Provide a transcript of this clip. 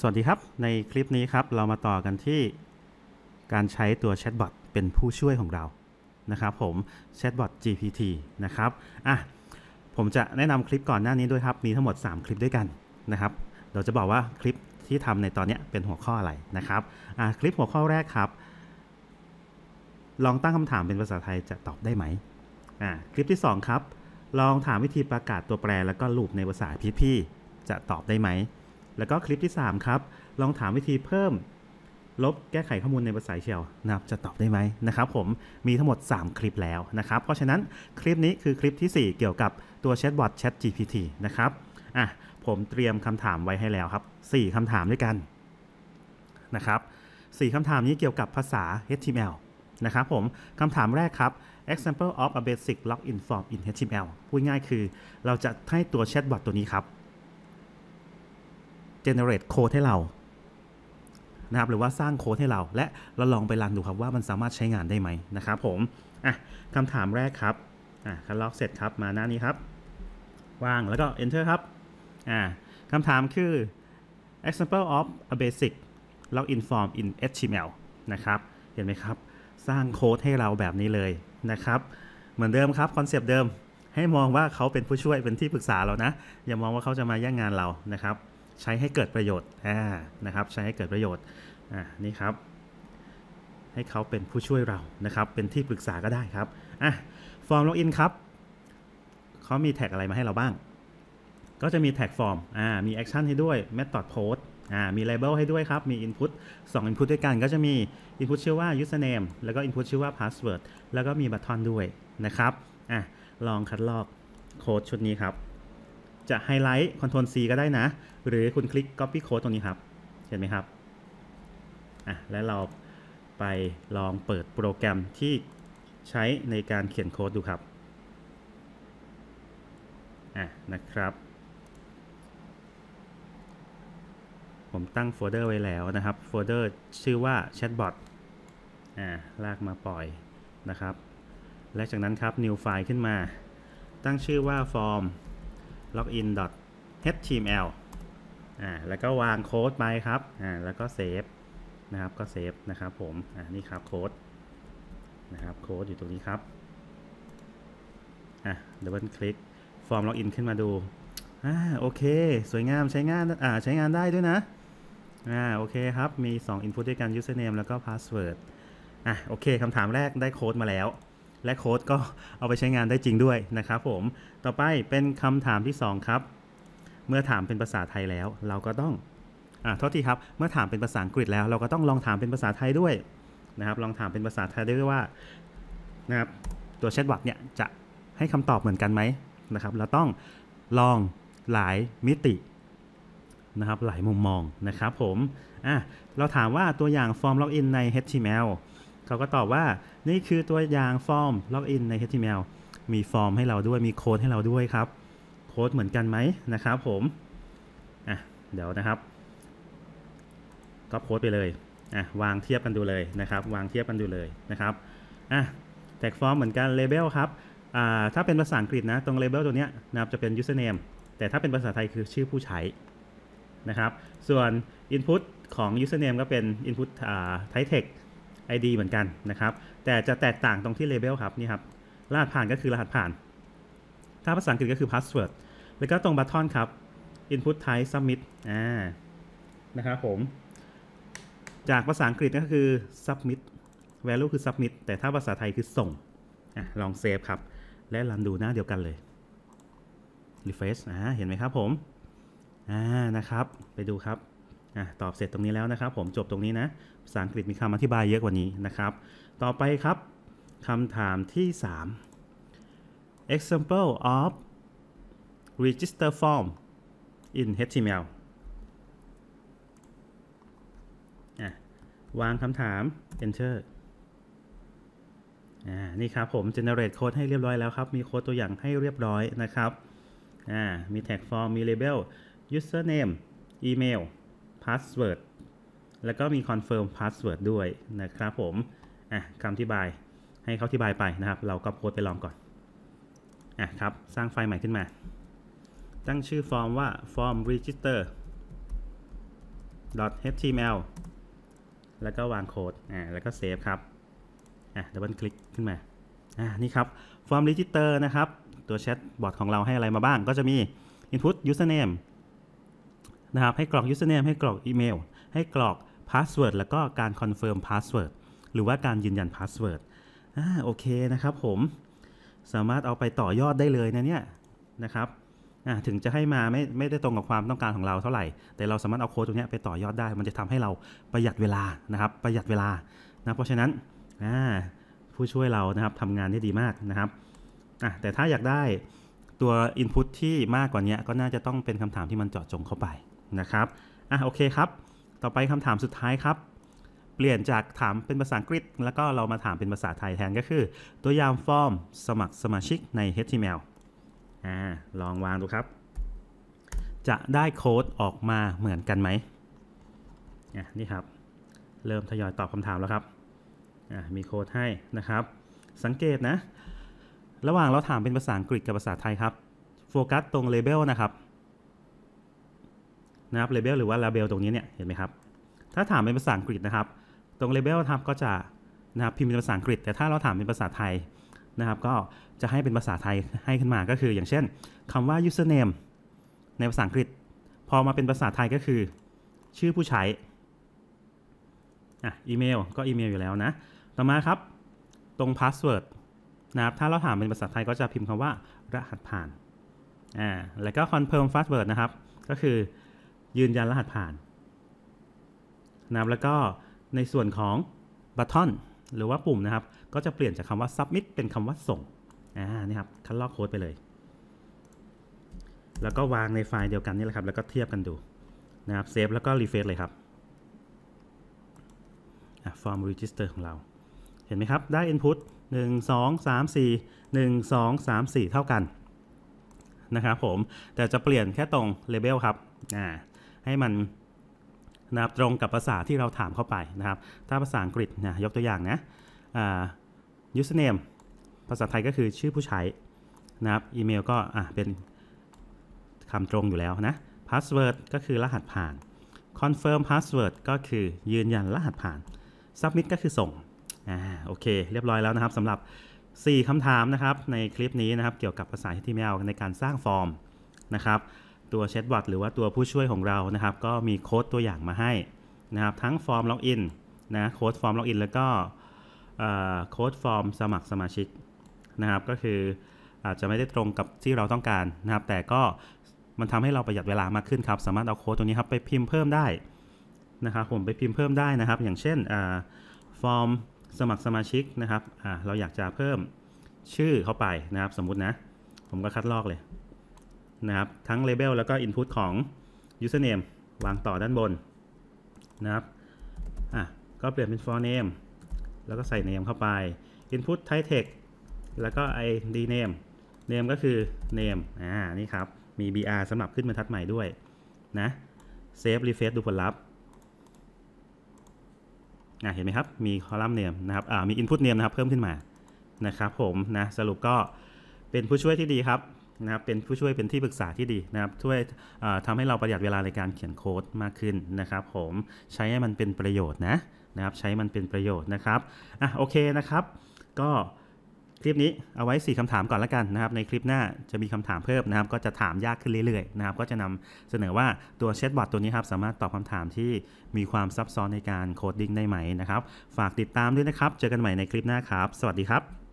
สวัสดีครับในคลิปนี้ครับเรามาต่อกันที่การใช้ตัวแชทบอทเป็นผู้ช่วยของเรานะครับผมแชทบอท GPT นะครับผมจะแนะนำคลิปก่อนหน้านี้ด้วยครับมีทั้งหมด3คลิปด้วยกันนะครับเราจะบอกว่าคลิปที่ทำในตอนนี้เป็นหัวข้ออะไรนะครับคลิปหัวข้อแรกครับลองตั้งคำถามเป็นภาษาไทยจะตอบได้ไหมคลิปที่2ครับลองถามวิธีประกาศตัวแปรแล้วก็ลูปในภาษาพี่ๆจะตอบได้ไหมแล้วก็คลิปที่3ครับลองถามวิธีเพิ่มลบแก้ไขข้อมูลในภาษาเชลนะครับจะตอบได้ไหมนะครับผมมีทั้งหมด3คลิปแล้วนะครับเพราะฉะนั้นคลิปนี้คือคลิปที่4เกี่ยวกับตัวแชทบอท ChatGPT นะครับผมเตรียมคำถามไว้ให้แล้วครับ4คำถามด้วยกันนะครับ4คำถามนี้เกี่ยวกับภาษา HTML นะครับผมคำถามแรกครับ example of a basic login form in HTML พูดง่ายคือเราจะให้ตัวแชทบอทตัวนี้ครับgenerate code ให้เรานะครับหรือว่าสร้างโค้ดให้เราและเราลองไปรันดูครับว่ามันสามารถใช้งานได้ไหมนะครับผมคำถามแรกครับคัดลอกเสร็จครับมาหน้านี้ครับวางแล้วก็ enter ครับคำถามคือ example of a basic login form in HTML นะครับเห็นไหมครับสร้างโค้ดให้เราแบบนี้เลยนะครับเหมือนเดิมครับคอนเซปต์เดิมให้มองว่าเขาเป็นผู้ช่วยเป็นที่ปรึกษาเรานะอย่ามองว่าเขาจะมาแย่งงานเรานะครับใช้ให้เกิดประโยชน์นะครับใช้ให้เกิดประโยชน์นี่ครับให้เขาเป็นผู้ช่วยเรานะครับเป็นที่ปรึกษาก็ได้ครับฟอร์มล็อกอินครับเขามีแท็กอะไรมาให้เราบ้างก็จะมีแท็กฟอร์มมีแอคชั่นให้ด้วยเมธอดโพสมีเลเบลให้ด้วยครับมี input 2 input ด้วยกันก็จะมี input ชื่อว่า username แล้วก็ input ชื่อว่า password แล้วก็มีบัตทอนด้วยนะครับลองคัดลอกโค้ดชุดนี้ครับจะไฮไลท์ Ctrl C ก็ได้นะหรือคุณคลิก Copy Code ตรงนี้ครับเห็นไหมครับแล้วเราไปลองเปิดโปรแกรมที่ใช้ในการเขียนโค้ดดูครับนะครับผมตั้งโฟลเดอร์ไว้แล้วนะครับโฟลเดอร์ชื่อว่า Chatbot ลากมาปล่อยนะครับและจากนั้นครับ New File ขึ้นมาตั้งชื่อว่า Form login.html แล้วก็วางโค้ดไปครับแล้วก็เซฟนะครับก็เซฟนะครับผมนี่ครับโค้ดนะครับโค้ดอยู่ตรงนี้ครับdouble click ฟอร์ม login ขึ้นมาดูโอเคสวยงามใช้งานใช้งานได้ด้วยนะโอเคครับมี2 input ด้วยกัน username แล้วก็ password โอเคคำถามแรกได้โค้ดมาแล้วและโค้ดก็เอาไปใช้งานได้จริงด้วยนะครับผมต่อไปเป็นคำถามที่2ครับเมื่อถามเป็นภาษาไทยแล้วเราก็ต้องโทษทีครับเมื่อถามเป็นภาษาอังกฤษแล้วเราก็ต้องลองถามเป็นภาษาไทยด้วยนะครับลองถามเป็นภาษาไทยด้วยว่านะครับตัวแชทบอทเนี่ยจะให้คำตอบเหมือนกันไหมนะครับเราต้องลองหลายมิตินะครับหลายมุมมองนะครับผมเราถามว่าตัวอย่างฟอร์มล็อกอินใน HTMLเขาก็ตอบว่านี่คือตัวอย่างฟอร์มล็อกอินใน HTML มีฟอร์มให้เราด้วยมีโค้ดให้เราด้วยครับโค้ดเหมือนกันไหมนะครับผมเดี๋ยวนะครับก๊อปโค้ดไปเลยวางเทียบกันดูเลยนะครับวางเทียบกันดูเลยนะครับแท็กฟอร์มเหมือนกันเลเบลครับถ้าเป็นภาษาอังกฤษนะตรงเลเบลตัวเนี้ยนะครับจะเป็น username แต่ถ้าเป็นภาษาไทยคือชื่อผู้ใช้นะครับส่วน input ของ username ก็เป็น input type text ID เหมือนกันนะครับแต่จะแตกต่างตรงที่เลเบลครับนี่ครับรหัสผ่านก็คือรหัสผ่านถ้าภาษาอังกฤษก็คือ password แล้วก็ตรงบัตทอนครับ input type submit นะครับผมจากภาษาอังกฤษก็คือ submit value คือ submit แต่ถ้าภาษาไทยคือส่งลองเซฟครับและรันดูหน้าเดียวกันเลย refresh เห็นไหมครับผมนะครับไปดูครับตอบเสร็จตรงนี้แล้วนะครับผมจบตรงนี้นะภาษาอังกฤษมีคำอธิบายเยอะกว่านี้นะครับต่อไปครับคำถามที่3 example of register form in HTML วางคำถาม enter นี่ครับผม generate code ให้เรียบร้อยแล้วครับมีโค้ดตัวอย่างให้เรียบร้อยนะครับมี tag form มี label username email password แล้วก็มี confirm password ด้วยนะครับผมคำอธิบายให้เขาอธิบายไปนะครับเราก็โพสต์ไปลองก่อนครับสร้างไฟล์ใหม่ขึ้นมาตั้งชื่อฟอร์มว่า form register .html แล้วก็วางโค้ดแล้วก็เซฟครับดับเบิลคลิกขึ้นมานี่ครับฟอร์มรีจิสเตอร์นะครับตัวแชทบอทของเราให้อะไรมาบ้างก็จะมี input username นะครับให้กรอก username ให้กรอก email ให้กรอก password แล้วก็การ confirm password หรือว่าการยืนยัน password โอเคนะครับผมสามารถเอาไปต่อยอดได้เลยนะเนี่ยนะครับถึงจะให้มาไม่ได้ตรงกับความต้องการของเราเท่าไหร่แต่เราสามารถเอาโค้ดตรงนี้ไปต่อยอดได้มันจะทำให้เราประหยัดเวลานะครับประหยัดเวลานะเพราะฉะนั้นผู้ช่วยเรานะครับทำงานได้ดีมากนะครับแต่ถ้าอยากได้ตัว Input ที่มากกว่านี้ก็น่าจะต้องเป็นคำถามที่มันเจาะจงเข้าไปนะครับโอเคครับต่อไปคำถามสุดท้ายครับเปลี่ยนจากถามเป็นภาษาอังกฤษแล้วก็เรามาถามเป็นภาษาไทยแทนก็คือตัวอย่างฟอร์มสมัครสมาชิกใน HTML ลองวางดูครับจะได้โค้ดออกมาเหมือนกันไหมนี่ครับเริ่มทยอยตอบคำถามแล้วครับมีโค้ดให้นะครับสังเกตนะระหว่างเราถามเป็นภาษาอังกฤษกับภาษาไทยครับโฟกัสตรงเลเบลนะครับเลเบลหรือว่าลาเบลตรงนี้เนี่ยเห็นไหมครับถ้าถามเป็นภาษาอังกฤษนะครับตรงเลเบลทับก็จะนะครับพิมพ์เป็นภาษาอังกฤษแต่ถ้าเราถามเป็นภาษาไทยนะครับก็จะให้เป็นภาษาไทยให้ขึ้นมาก็คืออย่างเช่นคำว่า username ในภาษาอังกฤษพอมาเป็นภาษาไทยก็คือชื่อผู้ใช้อีเมลก็อีเมลอยู่แล้วนะต่อมาครับตรง password นะครับถ้าเราถามเป็นภาษาไทยก็จะพิมพ์คำว่ารหัสผ่านแล้วก็ confirm password นะครับก็คือยืนยันรหัสผ่านนะครับแล้วก็ในส่วนของ button หรือว่าปุ่มนะครับก็จะเปลี่ยนจากคำว่า submit เป็นคำว่าส่งนี่ครับคัดลอกโค้ดไปเลยแล้วก็วางในไฟล์เดียวกันนี่แหละครับแล้วก็เทียบกันดูนะครับเซฟแล้วก็รีเฟรชเลยครับฟอร์มรีจิสเตอร์ของเราเห็นไหมครับได้ input 1 2 3 4 1 2 3 4 เท่ากันนะครับผมแต่จะเปลี่ยนแค่ตรง label ครับให้มันนะครับตรงกับภาษาที่เราถามเข้าไปนะครับถ้าภาษาอังกฤษนะยกตัวอย่างนะusername ภาษาไทยก็คือชื่อผู้ใช้นะครับอีเมลก็เป็นคำตรงอยู่แล้วนะ password ก็คือรหัสผ่าน confirm password ก็คือยืนยันรหัสผ่าน submit ก็คือส่งโอเคเรียบร้อยแล้วนะครับสำหรับ4คำถามนะครับในคลิปนี้นะครับเกี่ยวกับภาษา HTML ในการสร้างฟอร์มนะครับตัวแชทบอทหรือว่าตัวผู้ช่วยของเรานะครับก็มีโค้ดตัวอย่างมาให้นะครับทั้งฟอร์มล็อกอินนะโค้ดฟอร์มล็อกอินแล้วก็โค้ดฟอร์มสมัครสมาชิกนะครับก็คืออาจจะไม่ได้ตรงกับที่เราต้องการนะครับแต่ก็มันทำให้เราประหยัดเวลามากขึ้นครับสามารถเอาโค้ดตัวนี้ครับไปพิมพ์เพิ่มได้นะครับผมไปพิมพ์เพิ่มได้นะครับอย่างเช่นฟอร์มสมัครสมาชิกนะครับเราอยากจะเพิ่มชื่อเข้าไปนะครับสมมุตินะผมก็คัดลอกเลยนะครับทั้ง Label แล้วก็ Input ของ Username วางต่อด้านบนนะครับก็เปลี่ยนเป็น For Name แล้วก็ใส่ Name เข้าไป Input Type Text แล้วก็ ID Name Name ก็คือ Name นี่ครับมี BR สำหรับขึ้นบรรทัดใหม่ด้วยนะเซฟรีเฟรชดูผลลัพธ์เห็นไหมครับมีคอลัมน์ Name นะครับมี Input Name นะครับเพิ่มขึ้นมานะครับผมนะสรุปก็เป็นผู้ช่วยที่ดีครับนะครับเป็นผู้ช่วยเป็นที่ปรึกษาที่ดีนะครับช่วยทำให้เราประหยัดเวลาในการเขียนโค้ดมากขึ้นนะครับผมใช้ให้มันเป็นประโยชน์นะครับใช้มันเป็นประโยชน์นะครับโอเคนะครับก็คลิปนี้เอาไว้4คำถามก่อนละกันนะครับในคลิปหน้าจะมีคำถามเพิ่มนะครับก็จะถามยากขึ้นเรื่อยๆนะครับก็จะนำเสนอว่าตัวแชทบอทตัวนี้ครับสามารถตอบคำถามที่มีความซับซ้อนในการโคดดิ้งได้ไหมนะครับฝากติดตามด้วยนะครับเจอกันใหม่ในคลิปหน้าครับสวัสดีครับ